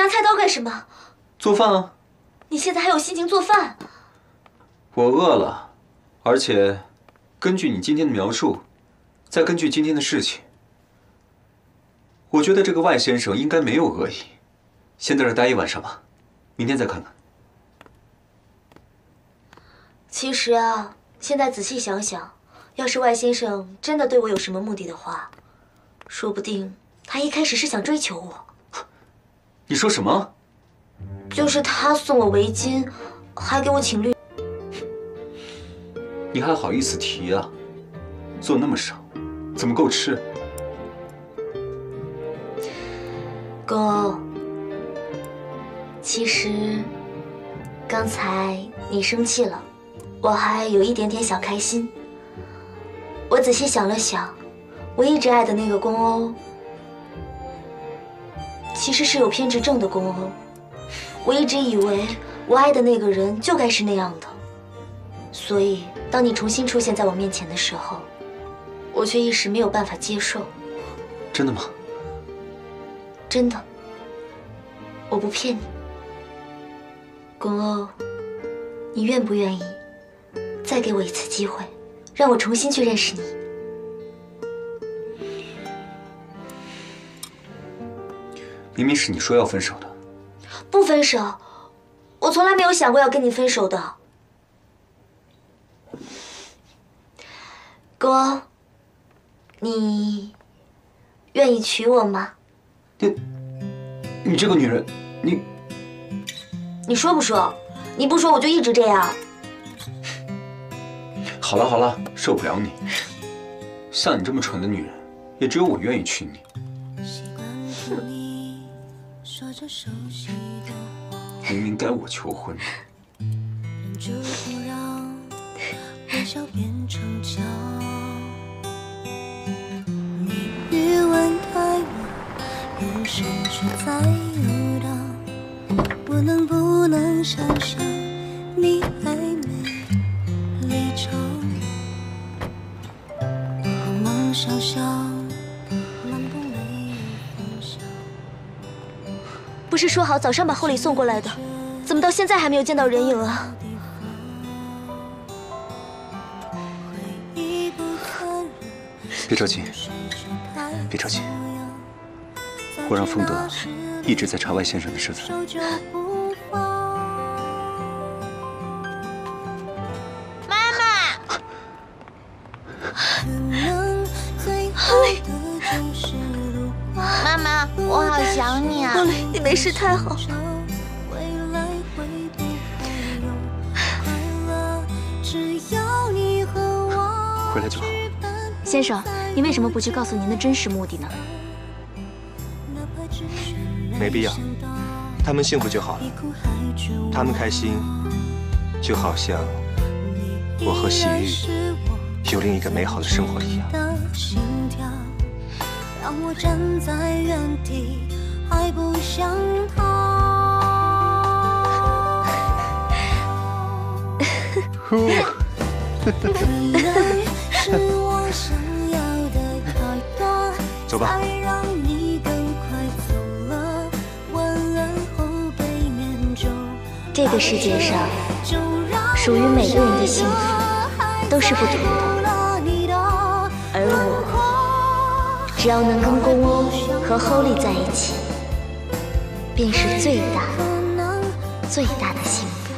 拿菜刀干什么？做饭啊。你现在还有心情做饭？我饿了，而且根据你今天的描述，再根据今天的事情，我觉得这个外先生应该没有恶意。先在这待一晚上吧，明天再看看。其实啊，现在仔细想想，要是外先生真的对我有什么目的的话，说不定他一开始是想追求我。 你说什么？就是他送我围巾，还给我请律。你还好意思提啊？做那么少，怎么够吃？够。其实，刚才你生气了，我还有一点点小开心。我仔细想了想，我一直爱的那个公欧。 其实是有偏执症的公欧，我一直以为我爱的那个人就该是那样的，所以当你重新出现在我面前的时候，我却一时没有办法接受。真的吗？真的，我不骗你。公欧，你愿不愿意再给我一次机会，让我重新去认识你？ 明明是你说要分手的，不分手，我从来没有想过要跟你分手的。公欧，你愿意娶我吗？你这个女人，你说不说？你不说我就一直这样。好了好了，受不了你。像你这么蠢的女人，也只有我愿意娶你。哼。 明明该我求婚。不是说好早上把厚礼送过来的，怎么到现在还没有见到人影啊？别着急，别着急，我让风德一直在查外先生的事情。妈妈，厚礼，妈妈，我好想你啊！ 你没事太好了。回来就好。先生，你为什么不去告诉您的真实目的呢？没必要，他们幸福就好了，他们开心，就好像我和喜玉有另一个美好的生活一样。让我站在原地。 还不想逃。走吧。这个世界上，属于每个人的幸福都是不同的，而我只要能跟公欧和Holly在一起。 便是最大、最大的幸福。